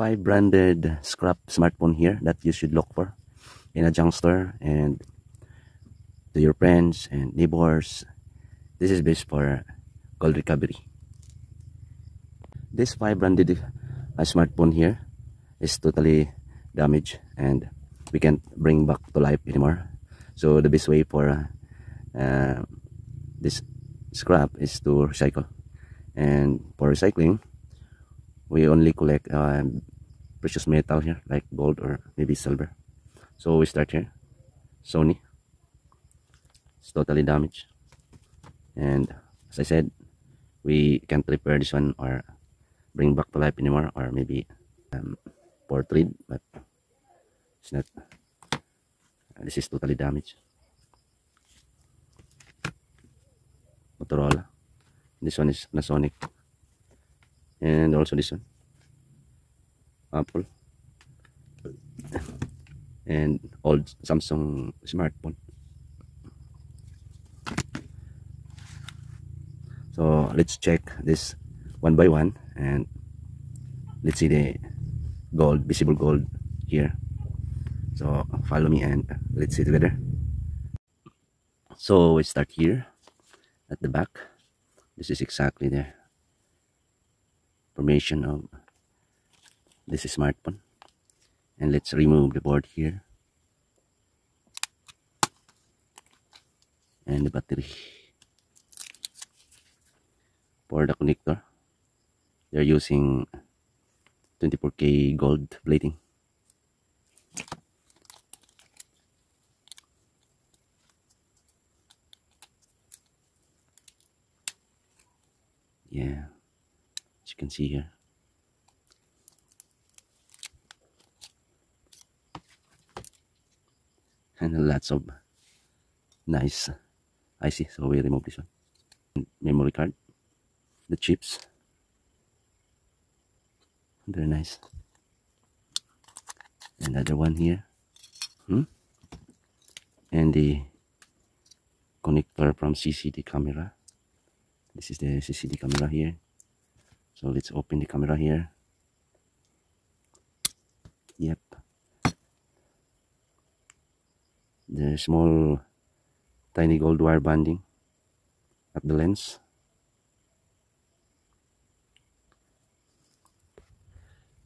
5 branded scrap smartphone here that you should look for in a junk store and to your friends and neighbors. This is best for call recovery. This 5 branded smartphone here is totally damaged and we can't bring back to life anymore. So the best way for this scrap is to recycle. And for recycling, we only collect precious metal here, like gold or maybe silver. So we start here. Sony. It's totally damaged. And as I said, we can't repair this one or bring back to life anymore, or maybe for trade, but it's not. This is totally damaged. Motorola. This one is Panasonic. And also this one. Apple. And old Samsung smartphone. So let's check this one by one and let's see the gold, visible gold here. So follow me and let's see together. So we start here at the back. This is exactly the formation of this smartphone. And let's remove the board here and the battery. For the connector, they're using 24K gold plating. Yeah, as you can see here. And lots of nice IC, so we remove this one. And memory card, the chips, they're nice. Another one here, and the connector from CCD camera. This is the CCD camera here. So let's open the camera here. Yep. The small tiny gold wire bonding at the lens.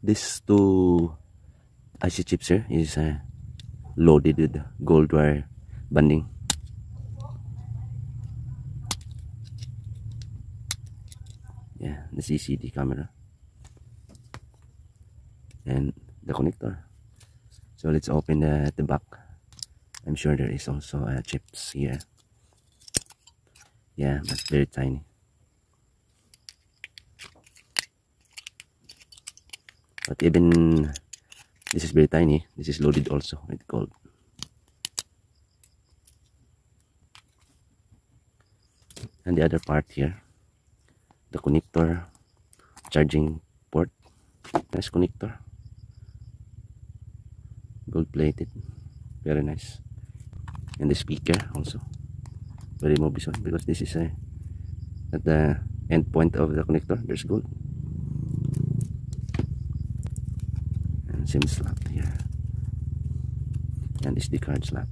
This 2 IC chips here is loaded with gold wire bonding. Yeah, the CCD camera and the connector. So let's open the back. I'm sure there is also chips here. Yeah, but very tiny. But even this is very tiny. This is loaded also with gold. And the other part here, the connector, charging port, nice connector, gold plated, very nice. And the speaker also. We remove this one because this is at the end point of the connector, there's gold. And SIM slot here. And SD card slot.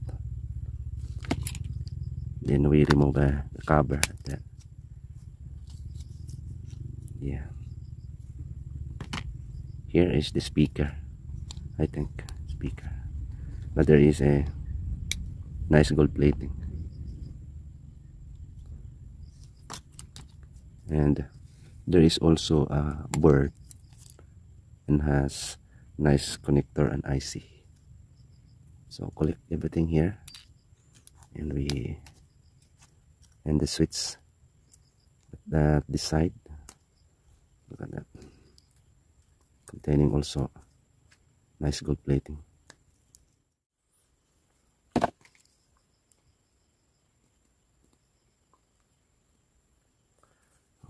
Then we remove the cover at that. Yeah, here is the speaker, I think, speaker, but there is a nice gold plating. And there is also a board and has nice connector and IC. So collect everything here and we and the switch at this side. Look at that, containing also nice gold plating.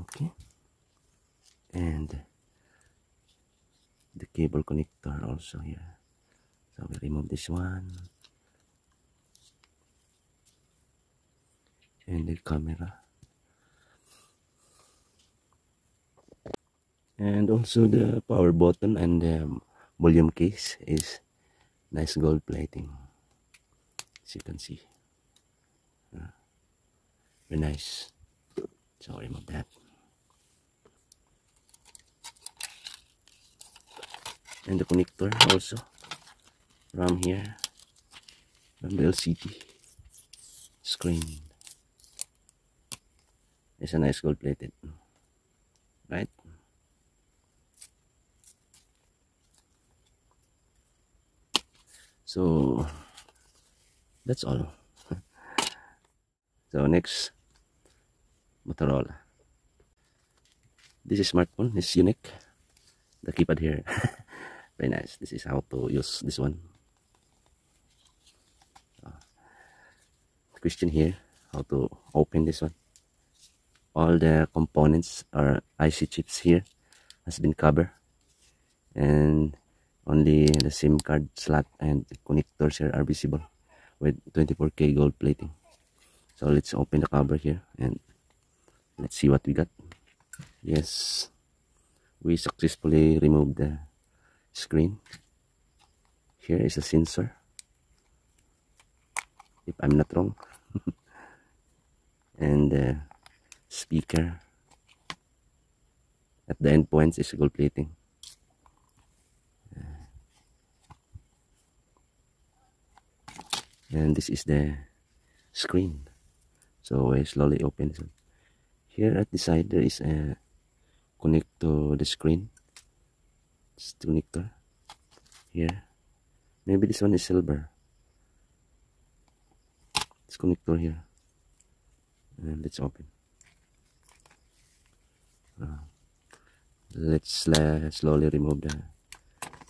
Okay, and the cable connector also here. So we remove this one and the camera. And also the power button and the volume case is nice gold plating, as you can see. Very nice. So remove that. And the connector also from here, from the LCD screen. It's a nice gold plated, right? So that's all. So next, Motorola. This is smartphone. It's unique. The keypad here, very nice. This is how to use this one. Question here: how to open this one? All the components or IC chips here has been covered, and only the SIM card slot and connectors here are visible with 24K gold plating. So let's open the cover here and let's see what we got. Yes, we successfully removed the screen. Here is a sensor, if I'm not wrong. And speaker at the end points is gold plating. And this is the screen. So I slowly open it. Here at the side there is a connect to the screen. It's connector here. Maybe this one is silver. It's connector here. And let's open. Let's slowly remove the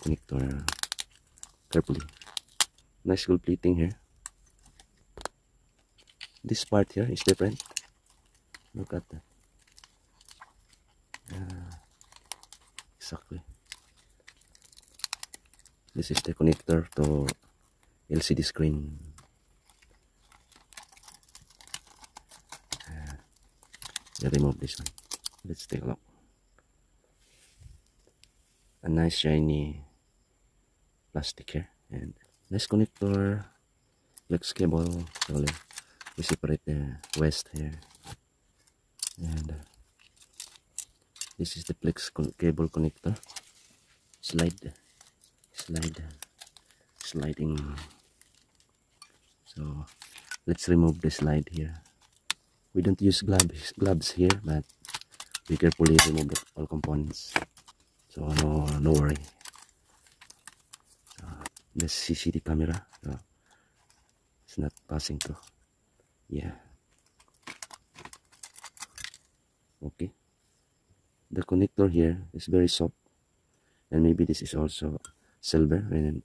connector carefully. Nice gold plating here. This part here is different. Look at that. Exactly. This is the connector to LCD screen. Let's remove this one. Let's take a look. A nice shiny plastic here and nice connector, flex cable. So we separate the west here, and this is the flex cable connector. Sliding. So let's remove the slide here. We don't use gloves here, but we carefully remove all components. So no worry. The CCD camera, it's not passing through. Yeah. Okay. The connector here is very soft, and maybe this is also silver and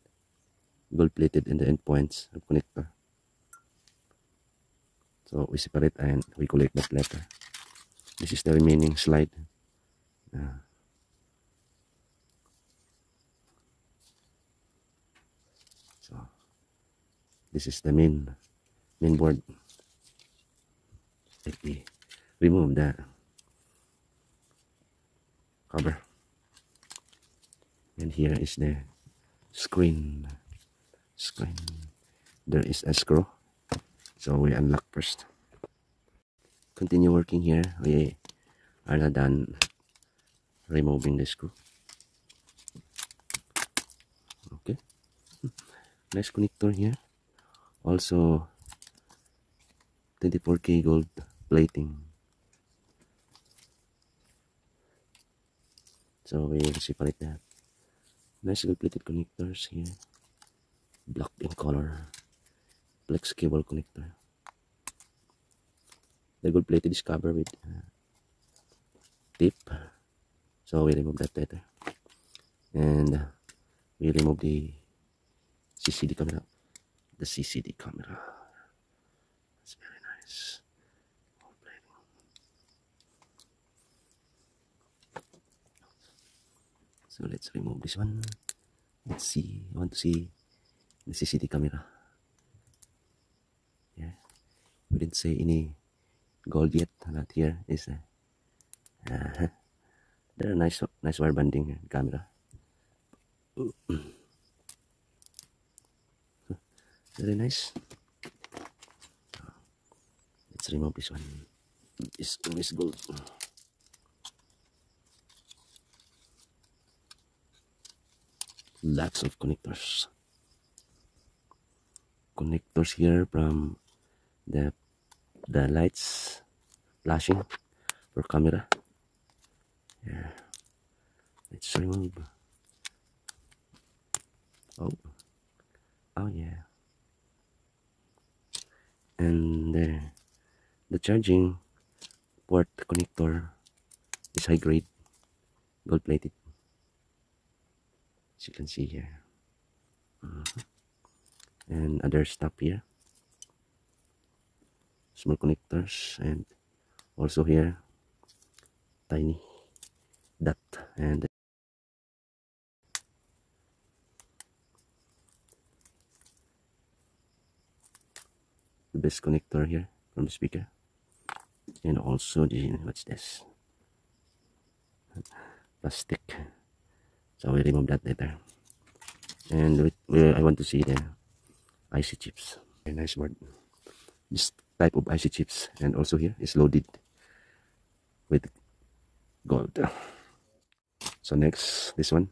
gold plated in the end points of connector. So we separate and we collect that letter. This is the remaining slide. This is the main board. Let me remove the cover. And here is the screen. There is a screw. So we unlock first. Continue working here. We are not done removing the screw. Okay. Nice connector here. Also 24K gold plating. So we separate that. Nice gold plated connectors here, black in color. Flex cable connector. The gold plated is covered with tape. So we remove that later. And we remove the CCD camera. The CCD camera. It's very nice. So let's remove this one. Let's see. I want to see the CCD camera. Yeah. We didn't say any gold yet. Not here. Is They're nice wire bonding camera. Very nice. Let's remove this one. It's always gold. Lots of connectors. Connectors here from the lights flashing for camera. Yeah. Let's remove. Oh yeah. And the charging port connector is high grade, gold plated, as you can see here. And other stuff here, small connectors, and also here tiny dot, and the best connector here from the speaker. And also what's this, plastic, so we'll remove that later. And I want to see the IC chips. Very nice board. This type of IC chips, and also here is loaded with gold. So next, this one.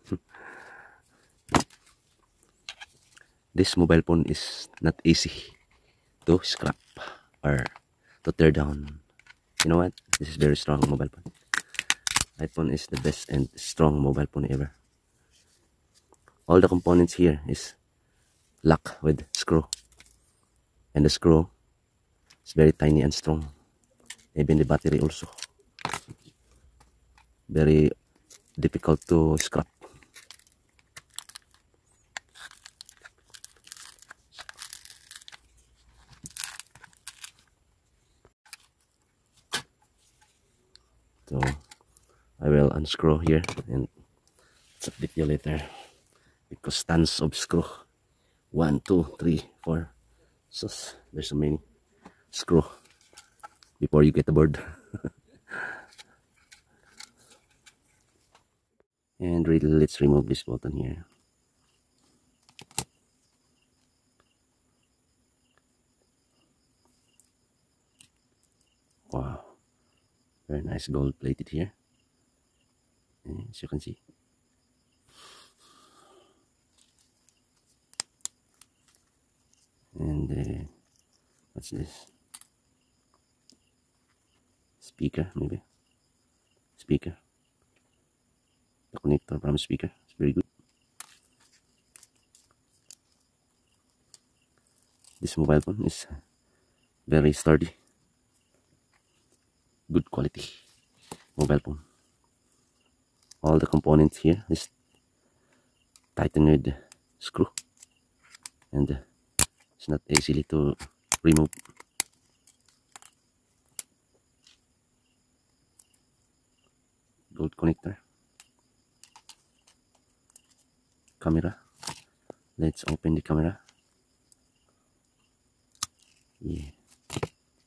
This mobile phone is not easy to scrap or to tear down. You know what? This is very strong mobile phone. iPhone is the best and strong mobile phone ever. All the components here is locked with screw, and the screw is very tiny and strong. Even the battery also very difficult to scrap. So I will unscrew here and update you later, because tons of screw. 1, 2, 3, 4. So there's so many screw before you get the board. And really, let's remove this button here. Wow, very nice gold plated here, as you can see. And what's this? Speaker, maybe. Speaker. The connector from speaker. It's very good. This mobile phone is very sturdy. Good quality mobile phone. All the components here is tightened with screw, and it's not easily to remove. Gold connector. Camera. Let's open the camera. Yeah,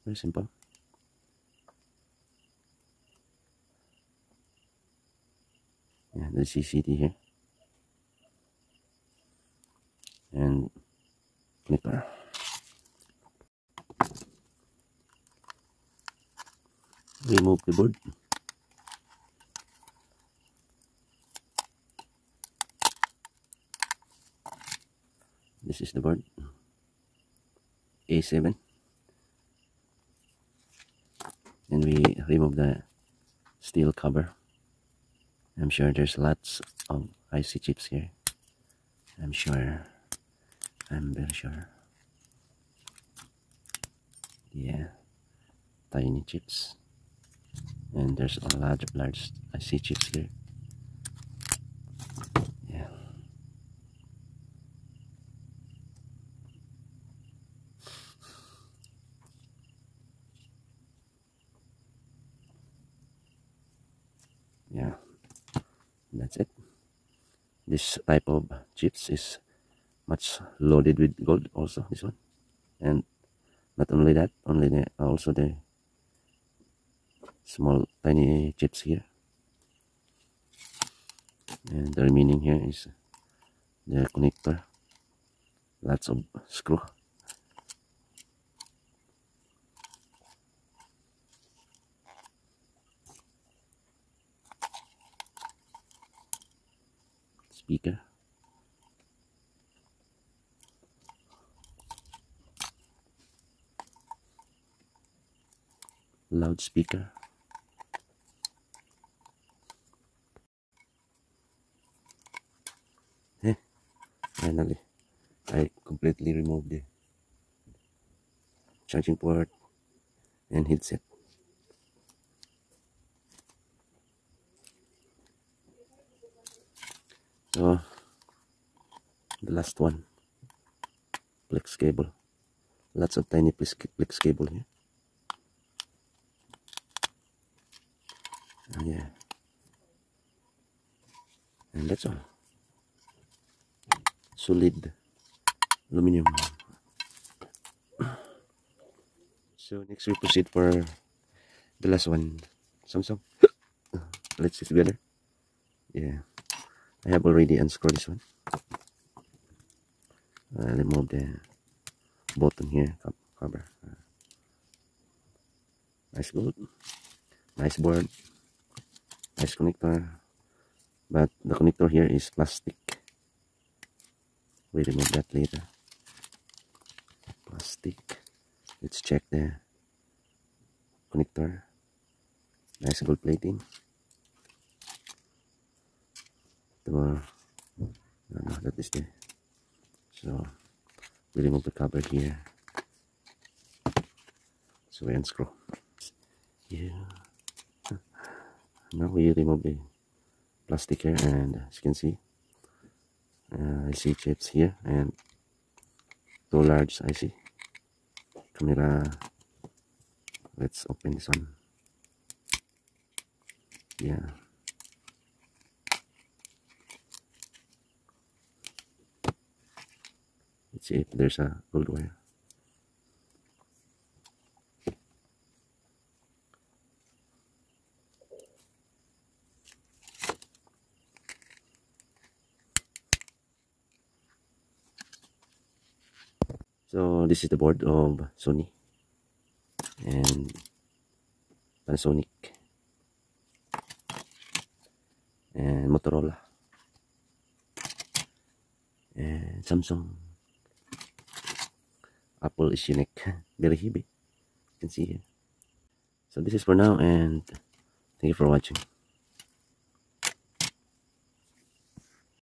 very simple. Yeah, the CCD here. And connector. Remove the board. This is the board. A7. And we remove the steel cover. I'm sure there's lots of IC chips here. I'm sure. I'm very sure. Yeah. Tiny chips. And there's a large IC chips here. Yeah. Yeah. That's it. This type of chips is much loaded with gold also, this one. And not only that, also the small tiny chips here. and the remaining here is the connector. Lots of screw. Speaker. Loudspeaker. Finally, I completely removed the charging port and headset. So, the last one, flex cable. Lots of tiny flex cable here. Oh, yeah. And that's all. Solid aluminum. So next we proceed for the last one, Samsung. Let's see together. Yeah, I have already unscrewed this one. I'll remove the button here, cover. Nice gold, nice board, nice connector, but the connector here is plastic. We remove that later. Plastic. Let's check the connector. Nice gold plating. No, no, that is there. So we remove the cover here. So we unscrew. Yeah. Now we remove the plastic here, and as you can see, IC chips here and two large IC camera. Let's open this one. Yeah, let's see if there's a gold wire. So this is the board of Sony and Panasonic and Motorola and Samsung. Apple is unique, very heavy. You can see here. So this is for now, and thank you for watching.